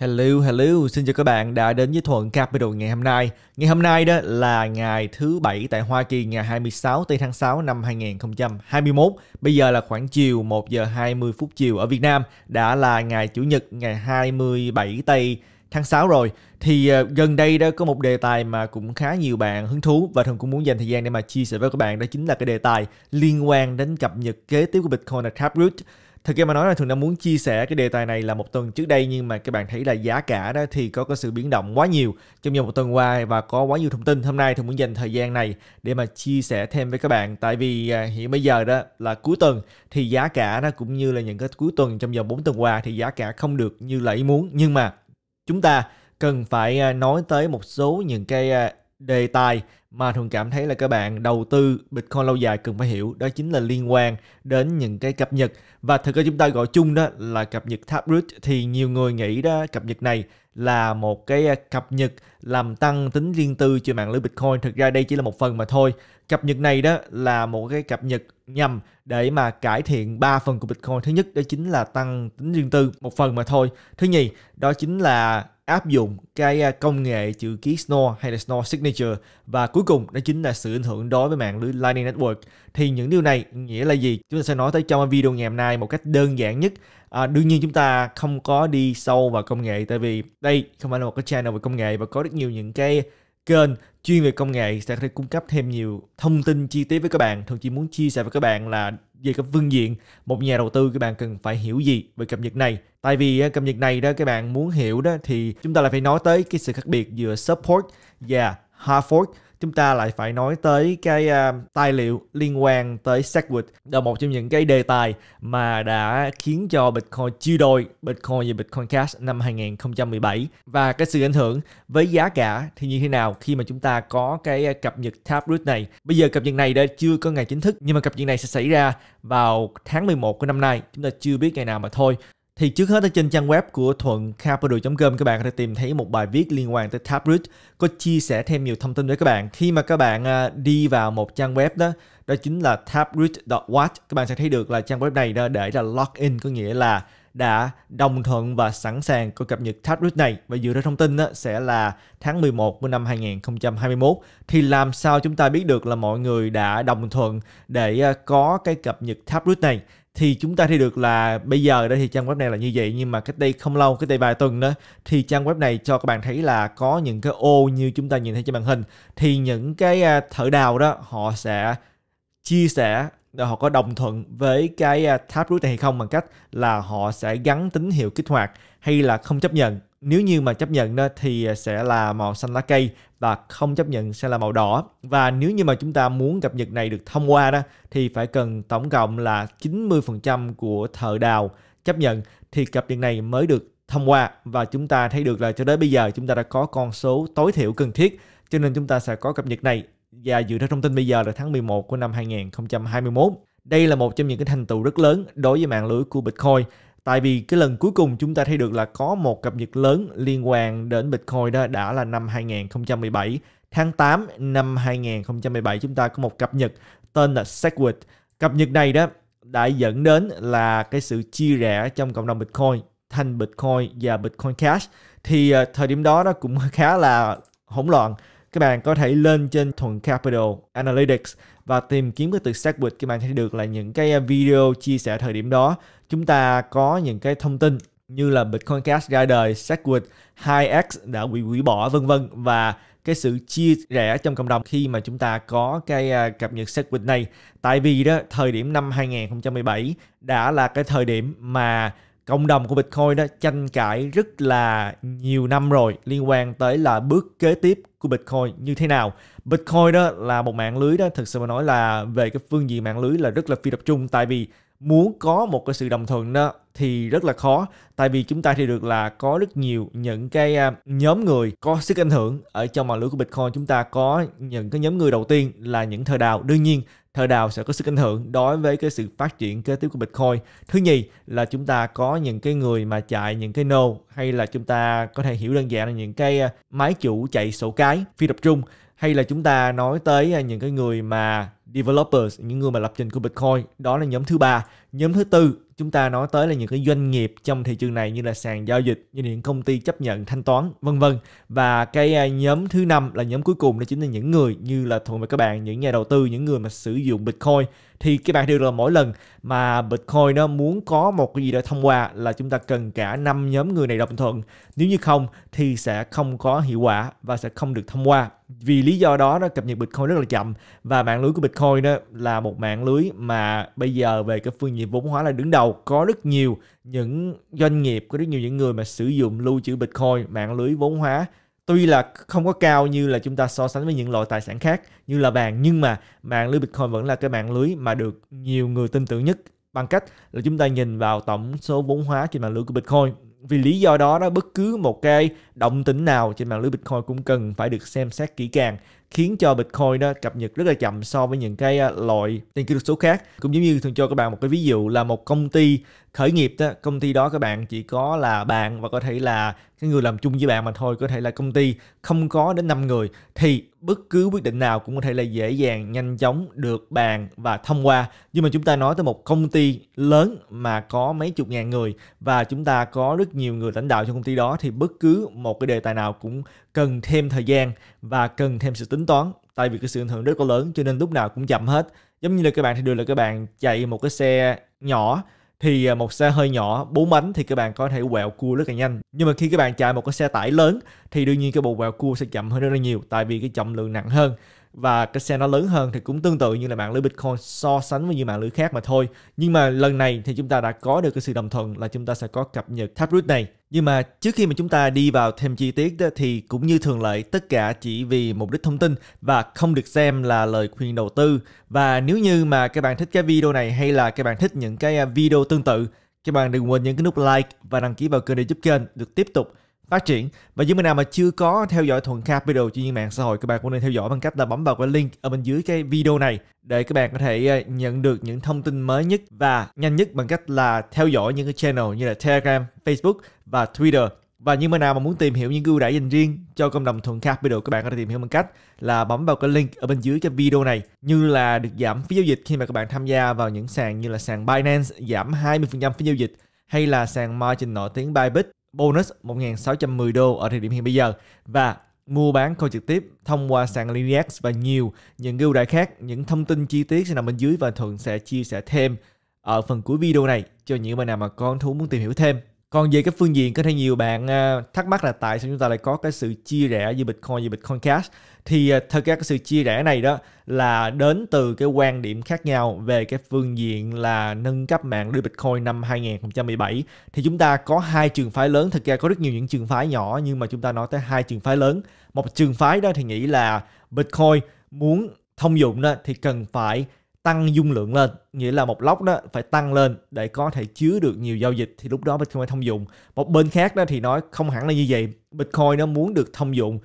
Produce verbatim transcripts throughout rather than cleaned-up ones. Hello, hello, xin chào các bạn đã đến với Thuận Capital ngày hôm nay. Ngày hôm nay đó là ngày thứ Bảy tại Hoa Kỳ, ngày hai mươi sáu tây tháng sáu năm hai nghìn không trăm hai mươi mốt. Bây giờ là khoảng chiều một giờ hai mươi phút chiều ở Việt Nam. Đã là ngày Chủ nhật, ngày hai mươi bảy tây tháng sáu rồi. Thì gần đây đó có một đề tài mà cũng khá nhiều bạn hứng thú và Thuận cũng muốn dành thời gian để mà chia sẻ với các bạn. Đó chính là cái đề tài liên quan đến cập nhật kế tiếp của Bitcoin là Taproot. Thực ra mà nói là Thuận đã muốn chia sẻ cái đề tài này là một tuần trước đây, nhưng mà các bạn thấy là giá cả đó thì có, có sự biến động quá nhiều trong vòng một tuần qua và có quá nhiều thông tin. Hôm nay Thuận muốn dành thời gian này để mà chia sẻ thêm với các bạn, tại vì hiện bây giờ đó là cuối tuần thì giá cả nó cũng như là những cái cuối tuần trong vòng bốn tuần qua thì giá cả không được như là ý muốn. Nhưng mà chúng ta cần phải nói tới một số những cái đề tài mà Thuận cảm thấy là các bạn đầu tư Bitcoin lâu dài cần phải hiểu, đó chính là liên quan đến những cái cập nhật. Và thực ra chúng ta gọi chung đó là cập nhật Taproot, thì nhiều người nghĩ đó cập nhật này là một cái cập nhật làm tăng tính riêng tư trên mạng lưới Bitcoin. Thực ra đây chỉ là một phần mà thôi. Cập nhật này đó là một cái cập nhật nhằm để mà cải thiện ba phần của Bitcoin. Thứ nhất đó chính là tăng tính riêng tư, một phần mà thôi. Thứ nhì đó chính là áp dụng cái công nghệ chữ ký Schnorr hay là Schnorr signature, và cuối cùng đó chính là sự ảnh hưởng đối với mạng lưới Lightning Network. Thì những điều này nghĩa là gì? Chúng ta sẽ nói tới trong video ngày hôm nay một cách đơn giản nhất. À, đương nhiên chúng ta không có đi sâu vào công nghệ, tại vì đây không phải là một cái channel về công nghệ và có rất nhiều những cái kênh chuyên về công nghệ sẽ có thể cung cấp thêm nhiều thông tin chi tiết với các bạn. Thường chỉ muốn chia sẻ với các bạn là về các phương diện một nhà đầu tư các bạn cần phải hiểu gì về cập nhật này. Tại vì cập nhật này đó các bạn muốn hiểu đó thì chúng ta lại phải nói tới cái sự khác biệt giữa support và hard fork. Chúng ta lại phải nói tới cái uh, tài liệu liên quan tới Segwit, là một trong những cái đề tài mà đã khiến cho Bitcoin chia đôi, Bitcoin và Bitcoin Cash năm hai nghìn không trăm mười bảy. Và cái sự ảnh hưởng với giá cả thì như thế nào khi mà chúng ta có cái cập nhật Taproot này. Bây giờ cập nhật này đã chưa có ngày chính thức, nhưng mà cập nhật này sẽ xảy ra vào tháng mười một của năm nay. Chúng ta chưa biết ngày nào mà thôi. Thì trước hết ở trên trang web của thuận capital chấm com các bạn có thể tìm thấy một bài viết liên quan tới Taproot, có chia sẻ thêm nhiều thông tin với các bạn. Khi mà các bạn đi vào một trang web đó, đó chính là taproot chấm watch, các bạn sẽ thấy được là trang web này đó để là login, có nghĩa là đã đồng thuận và sẵn sàng có cập nhật Taproot này. Và dựa theo thông tin đó, sẽ là tháng mười một của năm hai nghìn không trăm hai mươi mốt. Thì làm sao chúng ta biết được là mọi người đã đồng thuận để có cái cập nhật Taproot này? Thì chúng ta thấy được là bây giờ đó thì trang web này là như vậy, nhưng mà cách đây không lâu, cách đây vài tuần đó thì trang web này cho các bạn thấy là có những cái ô như chúng ta nhìn thấy trên màn hình. Thì những cái thợ đào đó họ sẽ chia sẻ họ có đồng thuận với cái Taproot này hay không bằng cách là họ sẽ gắn tín hiệu kích hoạt hay là không chấp nhận. Nếu như mà chấp nhận đó thì sẽ là màu xanh lá cây và không chấp nhận sẽ là màu đỏ. Và nếu như mà chúng ta muốn cập nhật này được thông qua đó thì phải cần tổng cộng là chín mươi phần trăm của thợ đào chấp nhận thì cập nhật này mới được thông qua. Và chúng ta thấy được là cho đến bây giờ chúng ta đã có con số tối thiểu cần thiết, cho nên chúng ta sẽ có cập nhật này. Và dựa theo thông tin bây giờ là tháng mười một của năm hai nghìn không trăm hai mươi mốt. Đây là một trong những cái thành tựu rất lớn đối với mạng lưới của Bitcoin. Tại vì cái lần cuối cùng chúng ta thấy được là có một cập nhật lớn liên quan đến Bitcoin đó đã là năm hai nghìn không trăm mười bảy. Tháng tám năm hai nghìn không trăm mười bảy chúng ta có một cập nhật tên là Segwit. Cập nhật này đó đã dẫn đến là cái sự chia rẽ trong cộng đồng Bitcoin thành Bitcoin và Bitcoin Cash. Thì thời điểm đó đó cũng khá là hỗn loạn. Các bạn có thể lên trên Thuận Capital Analytics và tìm kiếm cái từ Segwit. Các bạn thấy được là những cái video chia sẻ thời điểm đó. Chúng ta có những cái thông tin như là Bitcoin Cash ra đời, Segwit hai x đã bị hủy bỏ, vân vân. Và cái sự chia rẽ trong cộng đồng khi mà chúng ta có cái cập nhật Segwit này. Tại vì đó thời điểm năm hai nghìn không trăm mười bảy đã là cái thời điểm mà cộng đồng của Bitcoin đó tranh cãi rất là nhiều năm rồi liên quan tới là bước kế tiếp của Bitcoin như thế nào. Bitcoin đó là một mạng lưới đó thực sự mà nói là về cái phương diện mạng lưới là rất là phi tập trung, tại vì muốn có một cái sự đồng thuận đó thì rất là khó. Tại vì chúng ta thì được là có rất nhiều những cái nhóm người có sức ảnh hưởng ở trong mạng lưới của Bitcoin. Chúng ta có những cái nhóm người đầu tiên là những thợ đào. Đương nhiên thợ đào sẽ có sức ảnh hưởng đối với cái sự phát triển kế tiếp của Bitcoin. Thứ nhì là chúng ta có những cái người mà chạy những cái node, hay là chúng ta có thể hiểu đơn giản là những cái máy chủ chạy sổ cái phi tập trung, hay là chúng ta nói tới những cái người mà developers, những người mà lập trình của Bitcoin, đó là nhóm thứ ba. Nhóm thứ tư chúng ta nói tới là những cái doanh nghiệp trong thị trường này như là sàn giao dịch, như là những công ty chấp nhận thanh toán, vân vân. Và cái nhóm thứ năm là nhóm cuối cùng, đó chính là những người như là Thuận và các bạn, những nhà đầu tư, những người mà sử dụng Bitcoin. Thì các bạn đều là mỗi lần mà Bitcoin nó muốn có một cái gì đó thông qua là chúng ta cần cả năm nhóm người này đồng thuận. Nếu như không thì sẽ không có hiệu quả và sẽ không được thông qua. Vì lý do đó, nó cập nhật Bitcoin rất là chậm, và mạng lưới của Bitcoin đó là một mạng lưới mà bây giờ về cái phương diện vốn hóa là đứng đầu. Có rất nhiều những doanh nghiệp, có rất nhiều những người mà sử dụng lưu trữ Bitcoin, mạng lưới vốn hóa. Tuy là không có cao như là chúng ta so sánh với những loại tài sản khác như là vàng, nhưng mà mạng lưới Bitcoin vẫn là cái mạng lưới mà được nhiều người tin tưởng nhất, bằng cách là chúng ta nhìn vào tổng số vốn hóa trên mạng lưới của Bitcoin. Vì lý do đó, đó bất cứ một cái động tĩnh nào trên mạng lưới Bitcoin cũng cần phải được xem xét kỹ càng, khiến cho Bitcoin đó cập nhật rất là chậm so với những cái loại tiền kỹ thuật số khác. Cũng giống như thường cho các bạn một cái ví dụ là một công ty khởi nghiệp đó, công ty đó các bạn chỉ có là bạn và có thể là cái người làm chung với bạn mà thôi, có thể là công ty không có đến năm người, thì bất cứ quyết định nào cũng có thể là dễ dàng, nhanh chóng được bàn và thông qua. Nhưng mà chúng ta nói tới một công ty lớn mà có mấy chục ngàn người và chúng ta có rất nhiều người lãnh đạo trong công ty đó, thì bất cứ một cái đề tài nào cũng cần thêm thời gian và cần thêm sự tính toán, tại vì cái sự ảnh hưởng rất là lớn, cho nên lúc nào cũng chậm hết. Giống như là các bạn thì được là các bạn chạy một cái xe nhỏ, thì một xe hơi nhỏ bốn bánh thì các bạn có thể quẹo cua rất là nhanh, nhưng mà khi các bạn chạy một cái xe tải lớn thì đương nhiên cái bộ quẹo cua sẽ chậm hơn rất là nhiều, tại vì cái trọng lượng nặng hơn và cái xe nó lớn hơn. Thì cũng tương tự như là mạng lưới Bitcoin, so sánh với những mạng lưới khác mà thôi. Nhưng mà lần này thì chúng ta đã có được cái sự đồng thuận là chúng ta sẽ có cập nhật Taproot này. Nhưng mà trước khi mà chúng ta đi vào thêm chi tiết đó, thì cũng như thường lệ, tất cả chỉ vì mục đích thông tin và không được xem là lời khuyên đầu tư. Và nếu như mà các bạn thích cái video này hay là các bạn thích những cái video tương tự, các bạn đừng quên nhấn cái nút like và đăng ký vào kênh để giúp kênh được tiếp tục phát triển. Và những người nào mà chưa có theo dõi Thuận Capital trên những mạng xã hội, các bạn cũng nên theo dõi bằng cách là bấm vào cái link ở bên dưới cái video này để các bạn có thể nhận được những thông tin mới nhất và nhanh nhất, bằng cách là theo dõi những cái channel như là Telegram, Facebook và Twitter. Và những người nào mà muốn tìm hiểu những ưu đãi dành riêng cho cộng đồng Thuận Capital, các bạn có thể tìm hiểu bằng cách là bấm vào cái link ở bên dưới cái video này, như là được giảm phí giao dịch khi mà các bạn tham gia vào những sàn như là sàn Binance giảm hai mươi phần trăm phí giao dịch, hay là sàn margin nổi tiếng Bybit bonus một nghìn sáu trăm mười đô ở thời điểm hiện bây giờ, và mua bán coi trực tiếp thông qua sàn LYNX và nhiều những ưu đãi khác. Những thông tin chi tiết sẽ nằm bên dưới và Thuận sẽ chia sẻ thêm ở phần cuối video này cho những bạn nào mà có hứng thú muốn tìm hiểu thêm. Còn về cái phương diện, có thể nhiều bạn thắc mắc là tại sao chúng ta lại có cái sự chia rẽ giữa Bitcoin và Bitcoin Cash. Thì thật ra cái sự chia rẽ này đó là đến từ cái quan điểm khác nhau về cái phương diện là nâng cấp mạng lưới Bitcoin năm hai nghìn không trăm mười bảy. Thì chúng ta có hai trường phái lớn, thật ra có rất nhiều những trường phái nhỏ, nhưng mà chúng ta nói tới hai trường phái lớn. Một trường phái đó thì nghĩ là Bitcoin muốn thông dụng đó thì cần phải tăng dung lượng lên, nghĩa là một block đó phải tăng lên để có thể chứa được nhiều giao dịch, thì lúc đó Bitcoin phải thông dụng. Một bên khác đó thì nói không hẳn là như vậy, Bitcoin nó muốn được thông dụng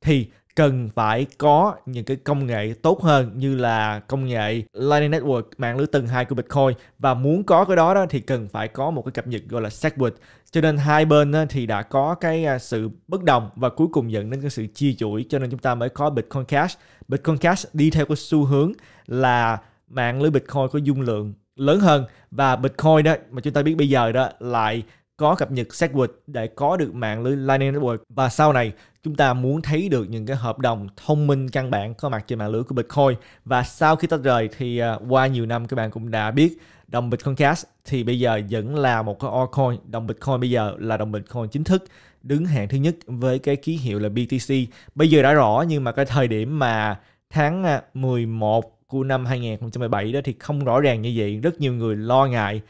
thì cần phải có những cái công nghệ tốt hơn, như là công nghệ Lightning Network, mạng lưới tầng hai của Bitcoin, và muốn có cái đó đó thì cần phải có một cái cập nhật gọi là Segwit. Cho nên hai bên thì đã có cái sự bất đồng và cuối cùng dẫn đến cái sự chia chuỗi, cho nên chúng ta mới có Bitcoin Cash. Bitcoin Cash đi theo cái xu hướng là mạng lưới Bitcoin có dung lượng lớn hơn, và Bitcoin đó mà chúng ta biết bây giờ đó lại có cập nhật Segwit để có được mạng lưới Lightning Network. Và sau này chúng ta muốn thấy được những cái hợp đồng thông minh căn bản có mặt trên mạng lưới của Bitcoin. Và sau khi tách rời thì qua nhiều năm các bạn cũng đã biết, đồng Bitcoin Cash thì bây giờ vẫn là một cái altcoin. Đồng Bitcoin bây giờ là đồng Bitcoin chính thức, đứng hạng thứ nhất với cái ký hiệu là B T C. Bây giờ đã rõ, nhưng mà cái thời điểm mà tháng mười một của năm hai nghìn không trăm mười bảy đó thì không rõ ràng như vậy. Rất nhiều người lo ngại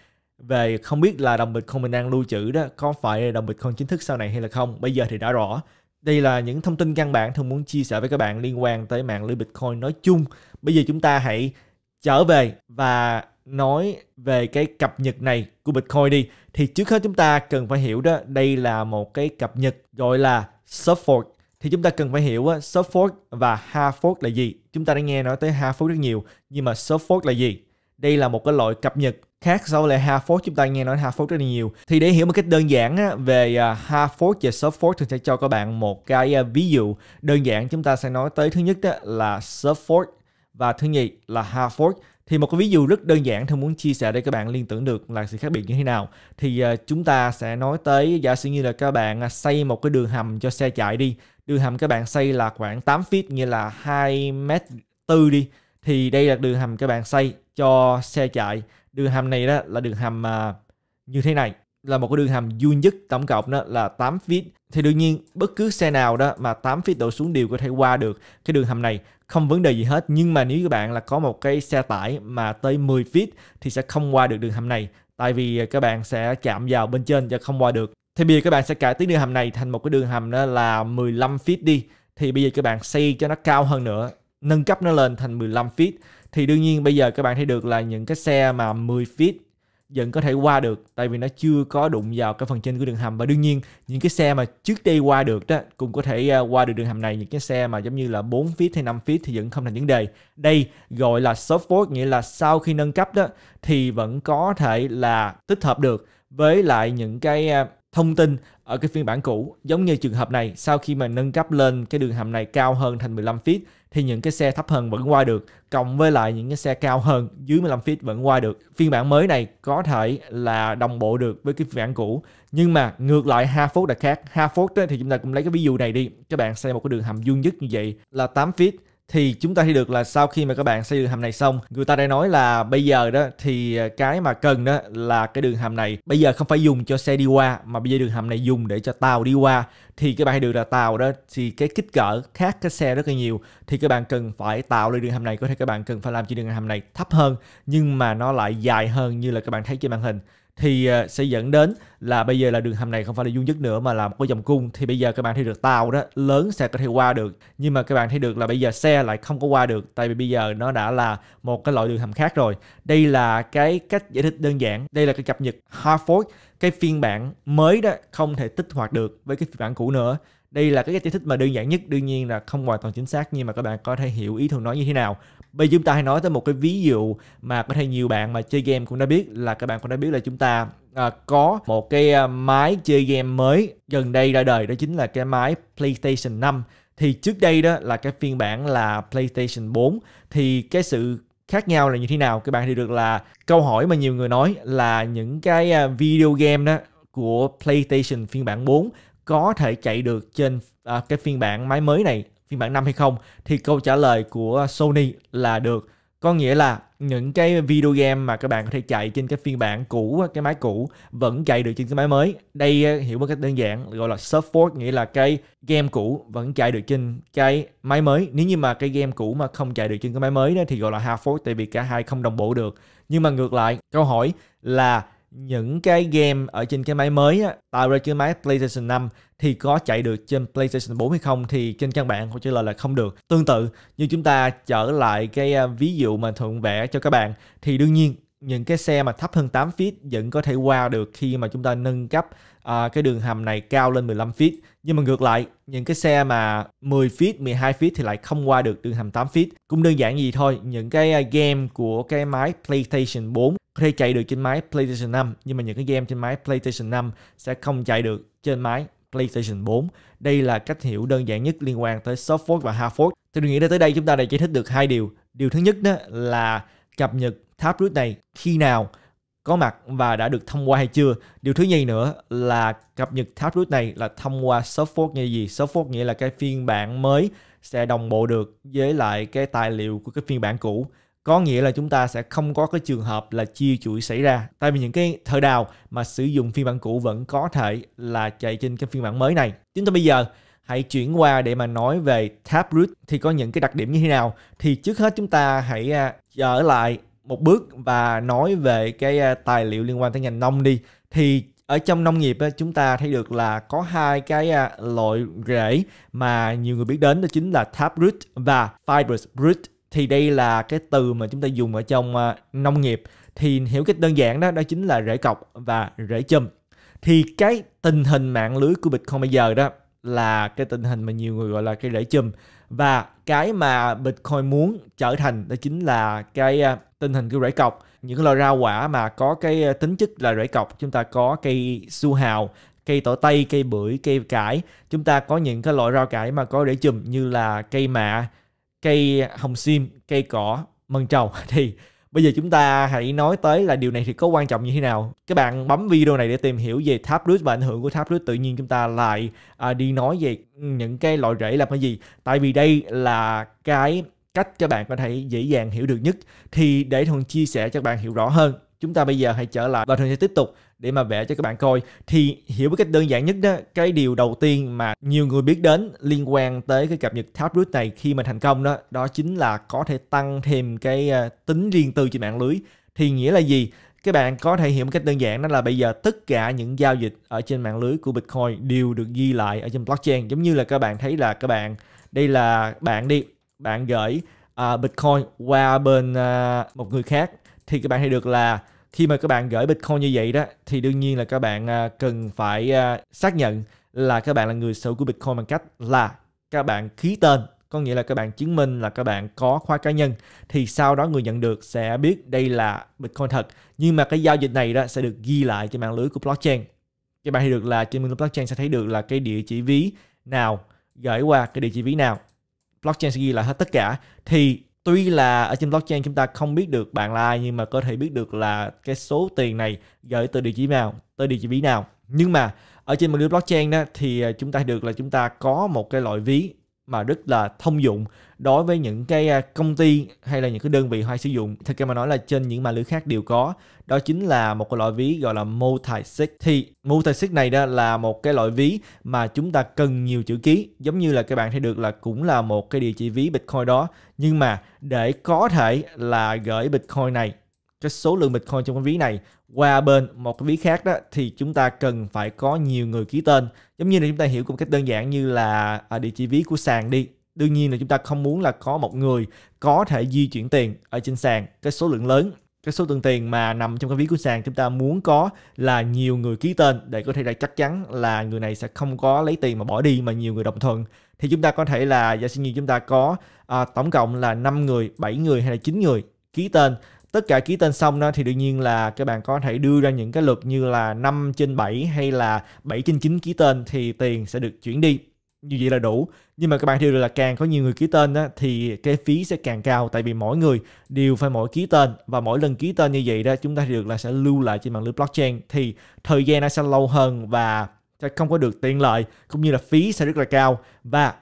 về không biết là đồng Bitcoin mình đang lưu trữ đó có phải là đồng Bitcoin chính thức sau này hay là không. Bây giờ thì đã rõ. Đây là những thông tin căn bản Thuận muốn chia sẻ với các bạn liên quan tới mạng lưới Bitcoin nói chung. Bây giờ chúng ta hãy trở về và nói về cái cập nhật này của Bitcoin đi. Thì trước hết chúng ta cần phải hiểu đó, đây là một cái cập nhật gọi là soft fork. Thì chúng ta cần phải hiểu soft fork và hard fork là gì. Chúng ta đã nghe nói tới hard fork rất nhiều, nhưng mà soft fork là gì? Đây là một cái loại cập nhật khác so với hard fork. Chúng ta nghe nói hard fork rất là nhiều. Thì để hiểu một cách đơn giản về hard fork và soft fork, tôi sẽ cho các bạn một cái ví dụ đơn giản. Chúng ta sẽ nói tới thứ nhất là soft fork, Và thứ nhì là hard fork. Thì một cái ví dụ rất đơn giản tôi muốn chia sẻ để các bạn liên tưởng được là sự khác biệt như thế nào. Thì chúng ta sẽ nói tới giả sử như là các bạn xây một cái đường hầm cho xe chạy đi. Đường hầm các bạn xây là khoảng tám feet, nghĩa là hai mét tư đi. Thì đây là đường hầm các bạn xây cho xe chạy. Đường hầm này đó là đường hầm như thế này, là một cái đường hầm duy nhất tổng cộng đó là tám feet. Thì đương nhiên bất cứ xe nào đó mà tám feet đổ xuống đều có thể qua được cái đường hầm này, không vấn đề gì hết. Nhưng mà nếu các bạn là có một cái xe tải mà tới mười feet thì sẽ không qua được đường hầm này, tại vì các bạn sẽ chạm vào bên trên và không qua được. Thì bây giờ các bạn sẽ cải tiến đường hầm này thành một cái đường hầm đó là mười lăm feet đi. Thì bây giờ các bạn xây cho nó cao hơn nữa, nâng cấp nó lên thành mười lăm feet. Thì đương nhiên bây giờ các bạn thấy được là những cái xe mà mười feet vẫn có thể qua được, tại vì nó chưa có đụng vào cái phần trên của đường hầm. Và đương nhiên những cái xe mà trước đây qua được đó cũng có thể qua được đường hầm này. Những cái xe mà giống như là bốn feet hay năm feet thì vẫn không thành vấn đề. Đây gọi là soft fork, nghĩa là sau khi nâng cấp đó thì vẫn có thể là tích hợp được với lại những cái thông tin ở cái phiên bản cũ. Giống như trường hợp này, sau khi mà nâng cấp lên cái đường hầm này cao hơn thành mười lăm feet thì những cái xe thấp hơn vẫn qua được, cộng với lại những cái xe cao hơn dưới mười lăm feet vẫn qua được. Phiên bản mới này có thể là đồng bộ được với cái phiên bản cũ. Nhưng mà ngược lại hard fork là khác. Hard fork thì chúng ta cũng lấy cái ví dụ này đi. Các bạn xây một cái đường hầm duy nhất như vậy là tám feet. Thì chúng ta thấy được là sau khi mà các bạn xây đường hầm này xong, người ta đã nói là bây giờ đó thì cái mà cần đó là cái đường hầm này bây giờ không phải dùng cho xe đi qua, mà bây giờ đường hầm này dùng để cho tàu đi qua. Thì các bạn thấy được là tàu đó thì cái kích cỡ khác cái xe rất là nhiều. Thì các bạn cần phải tạo lên đường hầm này, có thể các bạn cần phải làm cho đường hầm này thấp hơn nhưng mà nó lại dài hơn như là các bạn thấy trên màn hình. Thì sẽ dẫn đến là bây giờ là đường hầm này không phải là vuông vức nữa mà là một cái vòng cung. Thì bây giờ các bạn thấy được tàu đó lớn sẽ có thể qua được, nhưng mà các bạn thấy được là bây giờ xe lại không có qua được, tại vì bây giờ nó đã là một cái loại đường hầm khác rồi. Đây là cái cách giải thích đơn giản. Đây là cái cập nhật hard fork. Cái phiên bản mới đó không thể tích hoạt được với cái phiên bản cũ nữa. Đây là cái cách giải thích mà đơn giản nhất. Đương nhiên là không hoàn toàn chính xác, nhưng mà các bạn có thể hiểu ý thường nói như thế nào. Bây giờ chúng ta hãy nói tới một cái ví dụ mà có thể nhiều bạn mà chơi game cũng đã biết, là các bạn cũng đã biết là chúng ta à, có một cái máy chơi game mới gần đây ra đời, đó chính là cái máy PlayStation năm. Thì trước đây đó là cái phiên bản là PlayStation bốn. Thì cái sự khác nhau là như thế nào? Các bạn thì được là câu hỏi mà nhiều người nói là những cái video game đó của PlayStation phiên bản bốn có thể chạy được trên à, cái phiên bản máy mới này, phiên bản năm hay không? Thì câu trả lời của Sony là được. Có nghĩa là những cái video game mà các bạn có thể chạy trên cái phiên bản cũ, cái máy cũ vẫn chạy được trên cái máy mới. Đây hiểu một cách đơn giản gọi là soft fork, nghĩa là cái game cũ vẫn chạy được trên cái máy mới. Nếu như mà cái game cũ mà không chạy được trên cái máy mới đó thì gọi là hard fork, tại vì cả hai không đồng bộ được. Nhưng mà ngược lại, câu hỏi là những cái game ở trên cái máy mới á, tạo ra cái máy PlayStation năm thì có chạy được trên PlayStation bốn hay không? Thì trên căn bản câu trả lời là không được. Tương tự như chúng ta trở lại cái ví dụ mà Thuận vẽ cho các bạn, thì đương nhiên những cái xe mà thấp hơn tám feet vẫn có thể qua được khi mà chúng ta nâng cấp à, cái đường hầm này cao lên mười lăm feet. Nhưng mà ngược lại, những cái xe mà mười feet, mười hai feet thì lại không qua được đường hầm tám feet. Cũng đơn giản gì thôi, những cái game của cái máy PlayStation bốn có thể chạy được trên máy PlayStation năm, nhưng mà những cái game trên máy PlayStation năm sẽ không chạy được trên máy PlayStation bốn. Đây là cách hiểu đơn giản nhất liên quan tới soft fork và hard fork. Tôi nghĩ tới đây chúng ta đã giải thích được hai điều. Điều thứ nhất đó là cập nhật Taproot này khi nào có mặt và đã được thông qua hay chưa. Điều thứ nhì nữa là cập nhật Taproot này là thông qua soft fork như gì. Soft fork nghĩa là cái phiên bản mới sẽ đồng bộ được với lại cái tài liệu của cái phiên bản cũ. Có nghĩa là chúng ta sẽ không có cái trường hợp là chia chuỗi xảy ra, tại vì những cái thợ đào mà sử dụng phiên bản cũ vẫn có thể là chạy trên cái phiên bản mới này. Chúng ta bây giờ hãy chuyển qua để mà nói về Taproot thì có những cái đặc điểm như thế nào. Thì trước hết chúng ta hãy trở lại một bước và nói về cái tài liệu liên quan tới ngành nông đi. Thì ở trong nông nghiệp chúng ta thấy được là có hai cái loại rễ mà nhiều người biết đến, đó chính là Taproot và Fibrous Root. Thì đây là cái từ mà chúng ta dùng ở trong nông nghiệp. Thì hiểu cách đơn giản đó, đó chính là rễ cọc và rễ chùm. Thì cái tình hình mạng lưới của Bitcoin bây giờ đó là cái tình hình mà nhiều người gọi là cái rễ chùm. Và cái mà Bitcoin muốn trở thành đó chính là cái tình hình của rễ cọc. Những loại rau quả mà có cái tính chất là rễ cọc, chúng ta có cây su hào, cây tỏi tây, cây bưởi, cây cải. Chúng ta có những cái loại rau cải mà có rễ chùm như là cây mạ, cây hồng sim, cây cỏ mần trầu. Thì bây giờ chúng ta hãy nói tới là điều này thì có quan trọng như thế nào. Các bạn bấm video này để tìm hiểu về Taproot và ảnh hưởng của Taproot. Tự nhiên chúng ta lại à, đi nói về những cái loại rễ làm cái gì. Tại vì đây là cái cách các bạn có thể dễ dàng hiểu được nhất. Thì để Thuận chia sẻ cho các bạn hiểu rõ hơn, chúng ta bây giờ hãy trở lại và Thuận sẽ tiếp tục để mà vẽ cho các bạn coi. Thì hiểu với cách đơn giản nhất đó, cái điều đầu tiên mà nhiều người biết đến liên quan tới cái cập nhật Taproot này khi mà thành công đó, đó chính là có thể tăng thêm cái tính riêng tư trên mạng lưới. Thì nghĩa là gì? Các bạn có thể hiểu một cách đơn giản đó là bây giờ tất cả những giao dịch ở trên mạng lưới của Bitcoin đều được ghi lại ở trên blockchain. Giống như là các bạn thấy là các bạn, đây là bạn đi, bạn gửi uh, Bitcoin qua bên uh, một người khác. Thì các bạn thấy được là khi mà các bạn gửi Bitcoin như vậy đó, thì đương nhiên là các bạn cần phải xác nhận là các bạn là người sở hữu của Bitcoin bằng cách là các bạn ký tên. Có nghĩa là các bạn chứng minh là các bạn có khóa cá nhân. Thì sau đó người nhận được sẽ biết đây là Bitcoin thật. Nhưng mà cái giao dịch này đó sẽ được ghi lại trên mạng lưới của blockchain. Các bạn thấy được là trên blockchain sẽ thấy được là cái địa chỉ ví nào gửi qua cái địa chỉ ví nào. Blockchain sẽ ghi lại hết tất cả. Thì tuy là ở trên blockchain chúng ta không biết được bạn là ai, nhưng mà có thể biết được là cái số tiền này gửi từ địa chỉ nào tới địa chỉ ví nào. Nhưng mà ở trên một blockchain đó, thì chúng ta được là chúng ta có một cái loại ví mà rất là thông dụng đối với những cái công ty hay là những cái đơn vị hay sử dụng. Thật ra mà nói là trên những mạng lưới khác đều có. Đó chính là một cái loại ví gọi là multisig. Thì multisig này đó là một cái loại ví mà chúng ta cần nhiều chữ ký. Giống như là các bạn thấy được là cũng là một cái địa chỉ ví Bitcoin đó. Nhưng mà để có thể là gửi Bitcoin này, cái số lượng Bitcoin trong cái ví này qua bên một cái ví khác đó, thì chúng ta cần phải có nhiều người ký tên. Giống như là chúng ta hiểu một cách đơn giản như là địa chỉ ví của sàn đi. Đương nhiên là chúng ta không muốn là có một người có thể di chuyển tiền ở trên sàn, cái số lượng lớn, cái số lượng tiền mà nằm trong cái ví của sàn. Chúng ta muốn có là nhiều người ký tên để có thể là chắc chắn là người này sẽ không có lấy tiền mà bỏ đi, mà nhiều người đồng thuận. Thì chúng ta có thể là giả sử như chúng ta có à, tổng cộng là năm người, bảy người hay là chín người ký tên. Tất cả ký tên xong đó thì đương nhiên là các bạn có thể đưa ra những cái luật như là năm trên bảy hay là bảy trên chín ký tên thì tiền sẽ được chuyển đi. Như vậy là đủ. Nhưng mà các bạn thấy được là càng có nhiều người ký tên đó, thì cái phí sẽ càng cao. Tại vì mỗi người đều phải mỗi ký tên. Và mỗi lần ký tên như vậy đó, chúng ta thấy được là sẽ lưu lại trên mạng lưới blockchain. Thì thời gian nó sẽ lâu hơn và sẽ không có được tiện lợi, cũng như là phí sẽ rất là cao. Và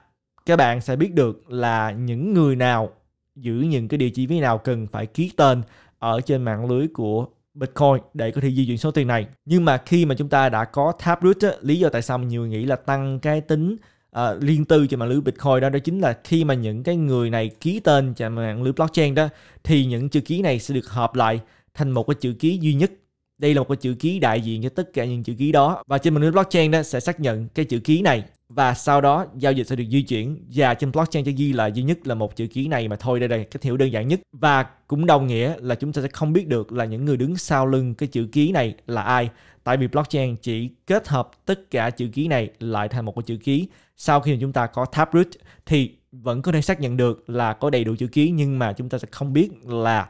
các bạn sẽ biết được là những người nào giữ những cái địa chỉ ví nào cần phải ký tên ở trên mạng lưới của Bitcoin để có thể di chuyển số tiền này. Nhưng mà khi mà chúng ta đã có Taproot, lý do tại sao nhiều người nghĩ là tăng cái tính uh, riêng tư trên mạng lưới Bitcoin đó, đó chính là khi mà những cái người này ký tên trên mạng lưới blockchain đó, thì những chữ ký này sẽ được hợp lại thành một cái chữ ký duy nhất. Đây là một cái chữ ký đại diện cho tất cả những chữ ký đó. Và trên mạng lưới blockchain đó sẽ xác nhận cái chữ ký này. Và sau đó giao dịch sẽ được di chuyển. Và trên blockchain sẽ ghi là duy nhất là một chữ ký này mà thôi. Đây là cách hiểu đơn giản nhất. Và cũng đồng nghĩa là chúng ta sẽ không biết được là những người đứng sau lưng cái chữ ký này là ai. Tại vì blockchain chỉ kết hợp tất cả chữ ký này lại thành một cái chữ ký. Sau khi chúng ta có Taproot thì vẫn có thể xác nhận được là có đầy đủ chữ ký, nhưng mà chúng ta sẽ không biết là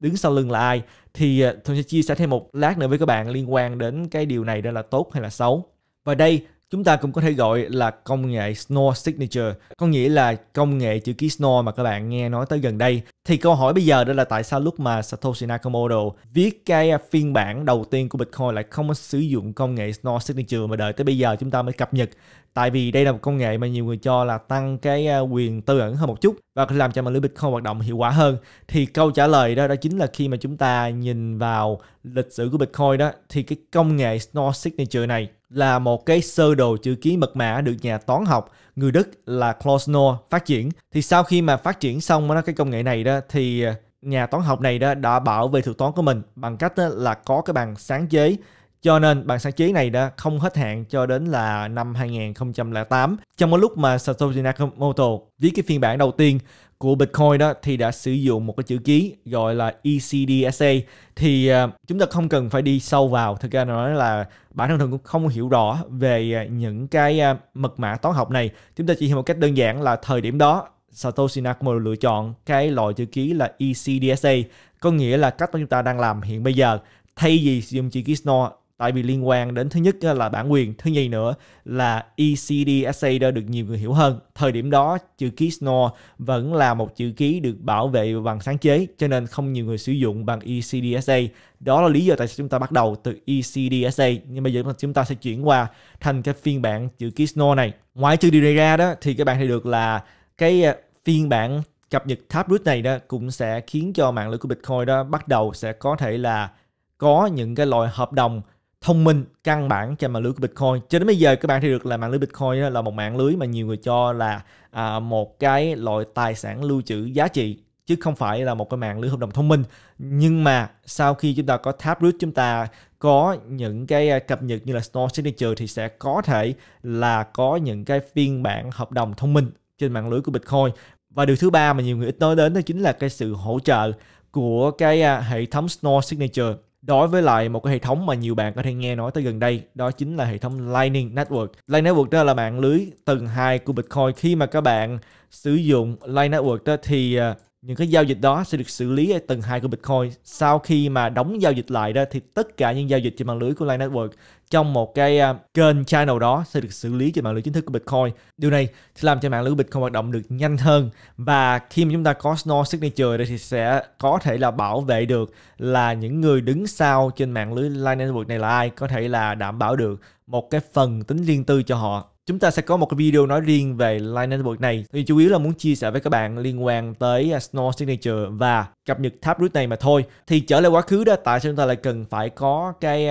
đứng sau lưng là ai. Thì tôi sẽ chia sẻ thêm một lát nữa với các bạn liên quan đến cái điều này, đó là tốt hay là xấu. Và đây chúng ta cũng có thể gọi là công nghệ Schnorr signature, có nghĩa là công nghệ chữ ký Schnorr mà các bạn nghe nói tới gần đây. Thì câu hỏi bây giờ đó là tại sao lúc mà Satoshi Nakamoto viết cái phiên bản đầu tiên của Bitcoin lại không sử dụng công nghệ Schnorr signature mà đợi tới bây giờ chúng ta mới cập nhật. Tại vì đây là một công nghệ mà nhiều người cho là tăng cái quyền tư ẩn hơn một chút và làm cho mạng lưới Bitcoin hoạt động hiệu quả hơn. Thì câu trả lời đó đó chính là khi mà chúng ta nhìn vào lịch sử của Bitcoin đó, thì cái công nghệ Schnorr signature này là một cái sơ đồ chữ ký mật mã được nhà toán học người Đức là Klaus Schnorr phát triển. Thì sau khi mà phát triển xong đó, cái công nghệ này đó, thì nhà toán học này đó đã bảo vệ thuật toán của mình bằng cách là có cái bàn sáng chế. Cho nên bàn sáng chế này đã không hết hạn cho đến là năm hai nghìn không trăm lẻ tám. Trong cái lúc mà Satoshi Nakamoto viết cái phiên bản đầu tiên của Bitcoin đó, thì đã sử dụng một cái chữ ký gọi là E C D S A. Thì uh, chúng ta không cần phải đi sâu vào. Thực ra nói là bản thân Thuận cũng không hiểu rõ về những cái uh, mật mã toán học này. Chúng ta chỉ hiểu một cách đơn giản là thời điểm đó Satoshi Nakamoto lựa chọn cái loại chữ ký là E C D S A, có nghĩa là cách mà chúng ta đang làm hiện bây giờ. Thay vì sử dụng chữ ký Schnorr, Tại vì liên quan đến thứ nhất là bản quyền, thứ nhì nữa là E C D S A đã được nhiều người hiểu hơn. Thời điểm đó chữ ký Schnorr vẫn là một chữ ký được bảo vệ bằng sáng chế, cho nên không nhiều người sử dụng bằng E C D S A. Đó là lý do tại sao chúng ta bắt đầu từ E C D S A. Nhưng bây giờ chúng ta sẽ chuyển qua thành cái phiên bản chữ ký Schnorr này. Ngoài trừ điều này ra đó thì các bạn thấy được là cái phiên bản cập nhật Taproot này đó cũng sẽ khiến cho mạng lưới của Bitcoin đó bắt đầu sẽ có thể là có những cái loại hợp đồng thông minh căn bản cho mạng lưới của Bitcoin. Cho đến bây giờ các bạn thấy được là mạng lưới Bitcoin là một mạng lưới mà nhiều người cho là à, một cái loại tài sản lưu trữ giá trị, chứ không phải là một cái mạng lưới hợp đồng thông minh. Nhưng mà sau khi chúng ta có Taproot, chúng ta có những cái cập nhật như là Schnorr signature thì sẽ có thể là có những cái phiên bản hợp đồng thông minh trên mạng lưới của Bitcoin. Và điều thứ ba mà nhiều người ít nói đến đó chính là cái sự hỗ trợ của cái hệ thống Schnorr signature đối với lại một cái hệ thống mà nhiều bạn có thể nghe nói tới gần đây, đó chính là hệ thống Lightning Network. Lightning Network đó là mạng lưới tầng hai của Bitcoin. Khi mà các bạn sử dụng Lightning Network đó thì những cái giao dịch đó sẽ được xử lý ở tầng hai của Bitcoin. Sau khi mà đóng giao dịch lại đó thì tất cả những giao dịch trên mạng lưới của Lightning Network trong một cái kênh channel đó sẽ được xử lý trên mạng lưới chính thức của Bitcoin. Điều này sẽ làm cho mạng lưới của Bitcoin hoạt động được nhanh hơn. Và khi mà chúng ta có Schnorr signature thì sẽ có thể là bảo vệ được là những người đứng sau trên mạng lưới Lightning Network này là ai, có thể là đảm bảo được một cái phần tính riêng tư cho họ. Chúng ta sẽ có một cái video nói riêng về Lightning Network này. Thì chủ yếu là muốn chia sẻ với các bạn liên quan tới Schnorr signature và cập nhật Taproot này mà thôi. Thì trở lại quá khứ đó, tại sao chúng ta lại cần phải có cái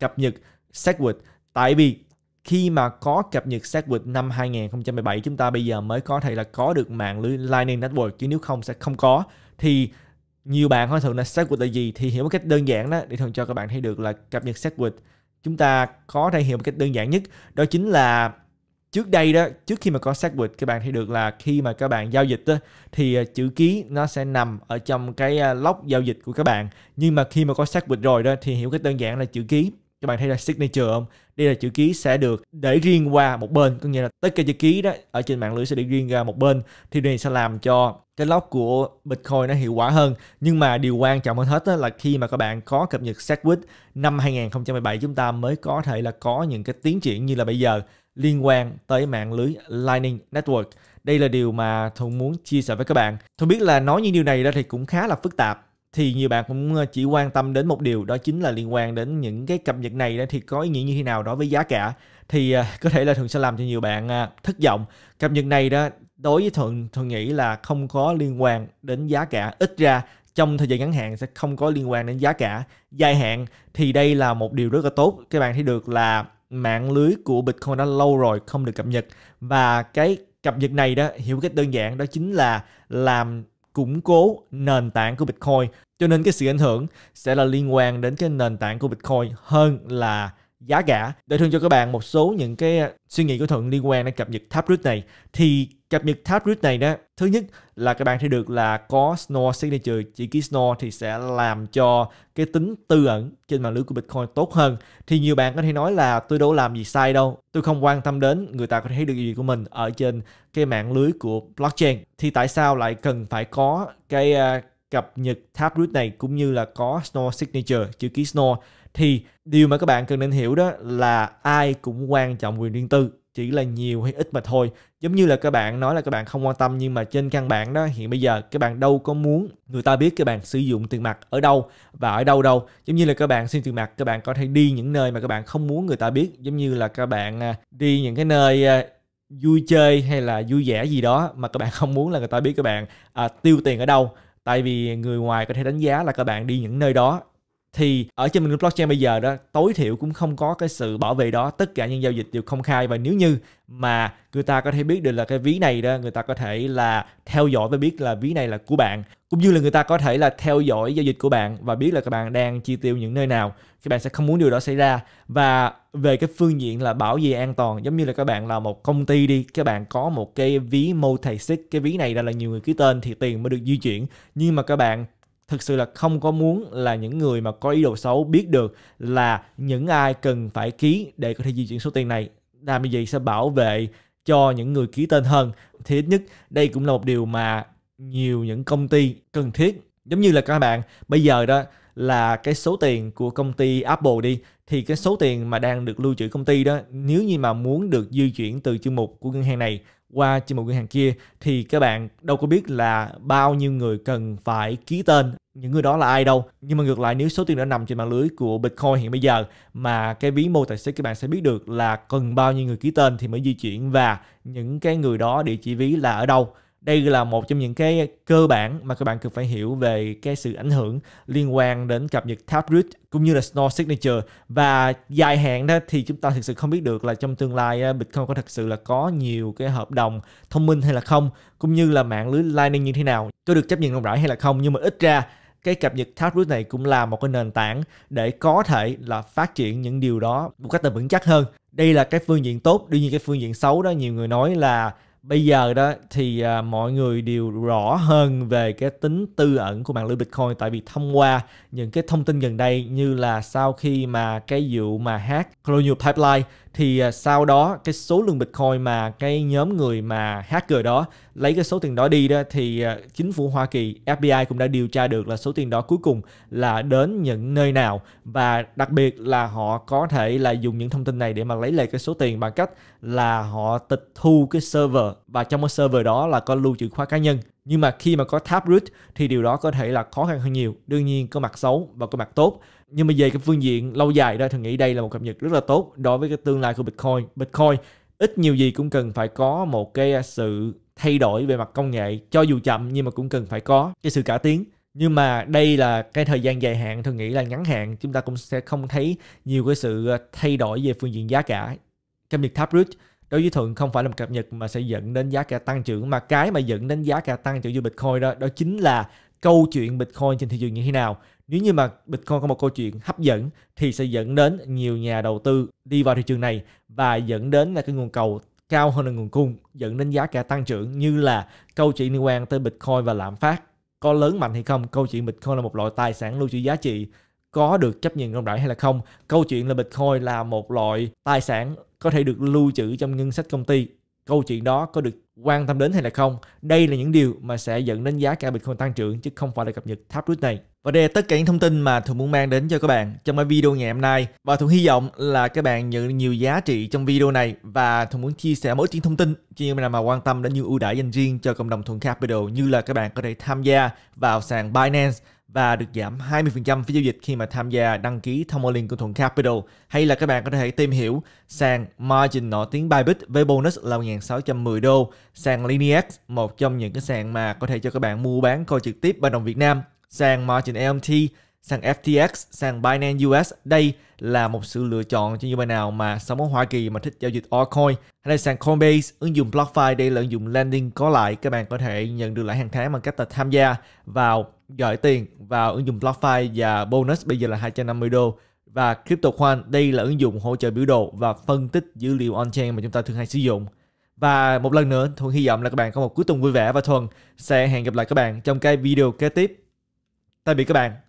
cập nhật Segwit? Tại vì khi mà có cập nhật Segwit năm hai nghìn không trăm mười bảy, chúng ta bây giờ mới có thể là có được mạng lưới Lightning Network, chứ nếu không sẽ không có. Thì nhiều bạn hỏi thường là Segwit là gì? Thì hiểu một cách đơn giản đó, để thường cho các bạn thấy được là cập nhật Segwit chúng ta có thể hiểu một cách đơn giản nhất, đó chính là trước đây đó, trước khi mà có Segwit, các bạn thấy được là khi mà các bạn giao dịch đó, thì chữ ký nó sẽ nằm ở trong cái log giao dịch của các bạn. Nhưng mà khi mà có Segwit rồi đó thì hiểu cách đơn giản là chữ ký, các bạn thấy là signature không? Đây là chữ ký sẽ được để riêng qua một bên, có nghĩa là tất cả chữ ký đó ở trên mạng lưới sẽ để riêng ra một bên, thì này sẽ làm cho cái log của Bitcoin nó hiệu quả hơn. Nhưng mà điều quan trọng hơn hết đó là khi mà các bạn có cập nhật Segwit năm hai nghìn không trăm mười bảy, chúng ta mới có thể là có những cái tiến triển như là bây giờ liên quan tới mạng lưới Lightning Network. Đây là điều mà Thuận muốn chia sẻ với các bạn. Thuận biết là nói những điều này đó thì cũng khá là phức tạp. Thì nhiều bạn cũng chỉ quan tâm đến một điều, đó chính là liên quan đến những cái cập nhật này thì có ý nghĩa như thế nào đối với giá cả. Thì có thể là Thuận sẽ làm cho nhiều bạn thất vọng. Cập nhật này đó đối với Thuận, Thuận nghĩ là không có liên quan đến giá cả. Ít ra trong thời gian ngắn hạn sẽ không có liên quan đến giá cả. Dài hạn thì đây là một điều rất là tốt. Các bạn thấy được là mạng lưới của Bitcoin đã lâu rồi không được cập nhật. Và cái cập nhật này đó, hiểu cách đơn giản đó chính là làm củng cố nền tảng của Bitcoin, cho nên cái sự ảnh hưởng sẽ là liên quan đến cái nền tảng của Bitcoin hơn là giá cả. Để thương cho các bạn một số những cái suy nghĩ của Thuận liên quan đến cập nhật Taproot này. Thì cập nhật Taproot này đó, thứ nhất là các bạn thấy được là có Schnorr signature, chữ ký Schnorr thì sẽ làm cho cái tính tư ẩn trên mạng lưới của Bitcoin tốt hơn. Thì nhiều bạn có thể nói là tôi đâu làm gì sai đâu, tôi không quan tâm đến người ta có thể thấy được gì của mình ở trên cái mạng lưới của blockchain. Thì tại sao lại cần phải có cái cập nhật Taproot này cũng như là có Schnorr signature, chữ ký Schnorr? Thì điều mà các bạn cần nên hiểu đó là ai cũng quan trọng quyền riêng tư, chỉ là nhiều hay ít mà thôi. Giống như là các bạn nói là các bạn không quan tâm, nhưng mà trên căn bản đó hiện bây giờ các bạn đâu có muốn người ta biết các bạn sử dụng tiền mặt ở đâu và ở đâu đâu. Giống như là các bạn xin tiền mặt, các bạn có thể đi những nơi mà các bạn không muốn người ta biết. Giống như là các bạn đi những cái nơi vui chơi hay là vui vẻ gì đó mà các bạn không muốn là người ta biết các bạn à, tiêu tiền ở đâu. Tại vì người ngoài có thể đánh giá là các bạn đi những nơi đó. Thì ở trên mình blockchain bây giờ đó tối thiểu cũng không có cái sự bảo vệ đó, tất cả những giao dịch đều công khai. Và nếu như mà người ta có thể biết được là cái ví này đó, người ta có thể là theo dõi và biết là ví này là của bạn, cũng như là người ta có thể là theo dõi giao dịch của bạn và biết là các bạn đang chi tiêu những nơi nào. Các bạn sẽ không muốn điều đó xảy ra. Và về cái phương diện là bảo vệ an toàn, giống như là các bạn là một công ty đi, các bạn có một cái ví multisig, cái ví này là nhiều người ký tên thì tiền mới được di chuyển, nhưng mà các bạn thực sự là không có muốn là những người mà có ý đồ xấu biết được là những ai cần phải ký để có thể di chuyển số tiền này. Làm như vậy sẽ bảo vệ cho những người ký tên hơn. Thì ít nhất đây cũng là một điều mà nhiều những công ty cần thiết. Giống như là các bạn bây giờ đó là cái số tiền của công ty Apple đi, thì cái số tiền mà đang được lưu trữ công ty đó, nếu như mà muốn được di chuyển từ chương mục của ngân hàng này qua chương mục ngân hàng kia thì các bạn đâu có biết là bao nhiêu người cần phải ký tên những người đó là ai đâu. Nhưng mà ngược lại, nếu số tiền đã nằm trên mạng lưới của Bitcoin hiện bây giờ mà cái ví mô tài xế, các bạn sẽ biết được là cần bao nhiêu người ký tên thì mới di chuyển và những cái người đó địa chỉ ví là ở đâu. Đây là một trong những cái cơ bản mà các bạn cần phải hiểu về cái sự ảnh hưởng liên quan đến cập nhật Taproot cũng như là Schnorr signature. Và dài hạn đó thì chúng ta thực sự không biết được là trong tương lai Bitcoin có thật sự là có nhiều cái hợp đồng thông minh hay là không, cũng như là mạng lưới Lightning như thế nào có được chấp nhận rộng rãi hay là không. Nhưng mà ít ra cái cập nhật Taproot này cũng là một cái nền tảng để có thể là phát triển những điều đó một cách vững chắc hơn. Đây là cái phương diện tốt. Đương nhiên cái phương diện xấu đó, nhiều người nói là bây giờ đó thì à, mọi người đều rõ hơn về cái tính tư ẩn của mạng lưới Bitcoin, tại vì thông qua những cái thông tin gần đây như là sau khi mà cái vụ mà hack Colonial Pipeline thì à, sau đó cái số lượng Bitcoin mà cái nhóm người mà hacker đó lấy cái số tiền đó đi đó thì à, chính phủ Hoa Kỳ F B I cũng đã điều tra được là số tiền đó cuối cùng là đến những nơi nào, và đặc biệt là họ có thể là dùng những thông tin này để mà lấy lại cái số tiền bằng cách là họ tịch thu cái server, và trong cái server đó là có lưu trữ khóa cá nhân. Nhưng mà khi mà có Taproot thì điều đó có thể là khó khăn hơn nhiều. Đương nhiên có mặt xấu và có mặt tốt. Nhưng mà về cái phương diện lâu dài đó, tôi nghĩ đây là một cập nhật rất là tốt đối với cái tương lai của Bitcoin. Bitcoin ít nhiều gì cũng cần phải có một cái sự thay đổi về mặt công nghệ, cho dù chậm nhưng mà cũng cần phải có cái sự cải tiến. Nhưng mà đây là cái thời gian dài hạn, tôi nghĩ là ngắn hạn chúng ta cũng sẽ không thấy nhiều cái sự thay đổi về phương diện giá cả. Cập nhật Taproot đối với Thuận không phải là một cập nhật mà sẽ dẫn đến giá cả tăng trưởng, mà cái mà dẫn đến giá cả tăng trưởng cho Bitcoin đó đó chính là câu chuyện Bitcoin trên thị trường như thế nào. Nếu như mà Bitcoin có một câu chuyện hấp dẫn thì sẽ dẫn đến nhiều nhà đầu tư đi vào thị trường này và dẫn đến là cái nguồn cầu cao hơn là nguồn cung, dẫn đến giá cả tăng trưởng. Như là câu chuyện liên quan tới Bitcoin và lạm phát có lớn mạnh hay không, câu chuyện Bitcoin là một loại tài sản lưu trữ giá trị có được chấp nhận rộng rãi hay là không, câu chuyện là Bitcoin là một loại tài sản có thể được lưu trữ trong ngân sách công ty, câu chuyện đó có được quan tâm đến hay là không. Đây là những điều mà sẽ dẫn đến giá cả Bitcoin tăng trưởng, chứ không phải là cập nhật Taproot này. Và đây là tất cả những thông tin mà Thuận muốn mang đến cho các bạn trong cái video ngày hôm nay. Và Thuận hy vọng là các bạn nhận nhiều giá trị trong video này. Và Thuận muốn chia sẻ mỗi chuyện thông tin cho những bạn nào mà quan tâm đến những ưu đãi dành riêng cho cộng đồng Thuận Capital, như là các bạn có thể tham gia vào sàn Binance và được giảm hai mươi phần trăm phí giao dịch khi mà tham gia đăng ký thông qua link của Thuận Capital. Hay là các bạn có thể tìm hiểu sàn margin nổi tiếng Bybit với bonus là một nghìn sáu trăm mười đô, sàn LYNX, một trong những cái sàn mà có thể cho các bạn mua bán coi trực tiếp bằng đồng Việt Nam, sàn margin L M T, sàn F T X, sàn Binance U S. Đây là một sự lựa chọn cho những bạn nào mà sống ở Hoa Kỳ mà thích giao dịch altcoin. Hay là sàn Coinbase, ứng dụng BlockFi, đây là ứng dụng lending có lãi, các bạn có thể nhận được lãi hàng tháng bằng cách là tham gia vào, gửi tiền vào ứng dụng BlockFi và bonus bây giờ là hai trăm năm mươi đô. Và Cryptocoin, đây là ứng dụng hỗ trợ biểu đồ và phân tích dữ liệu on-chain mà chúng ta thường hay sử dụng. Và một lần nữa, Thuận hy vọng là các bạn có một cuối tuần vui vẻ, và Thuận sẽ hẹn gặp lại các bạn trong cái video kế tiếp. Tạm biệt các bạn.